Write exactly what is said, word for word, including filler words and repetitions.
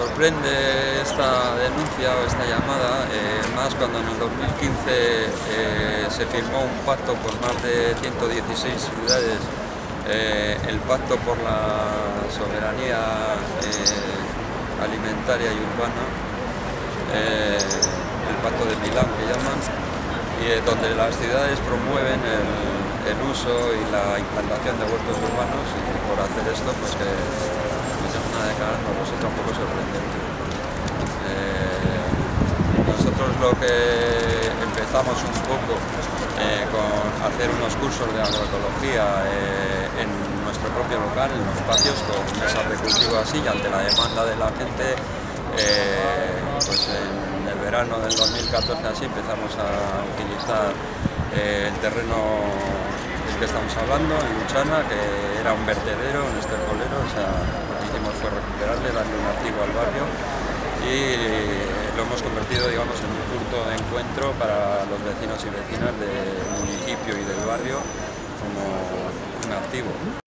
sorprende esta denuncia o esta llamada, eh, más cuando en el dos mil quince eh, se firmó un pacto por más de ciento dieciséis ciudades, eh, el Pacto por la Soberanía eh, Alimentaria y Urbana, eh, el Pacto de Milán que llaman, y, eh, donde las ciudades promueven el, el uso y la implantación de huertos urbanos, y por hacer esto pues que nos resulta un poco sorprendente. Eh, nosotros lo que empezamos un poco eh, con hacer unos cursos de agroecología eh, en nuestro propio local, en los patios, con mesas de cultivo así, y ante la demanda de la gente, eh, pues en el verano del dos mil catorce así empezamos a utilizar eh, el terreno del que estamos hablando, en Luchana, que era un vertedero, un estercolero, o sea, fue recuperarle, darle un activo al barrio, y lo hemos convertido, digamos, en un punto de encuentro para los vecinos y vecinas del municipio y del barrio como un activo.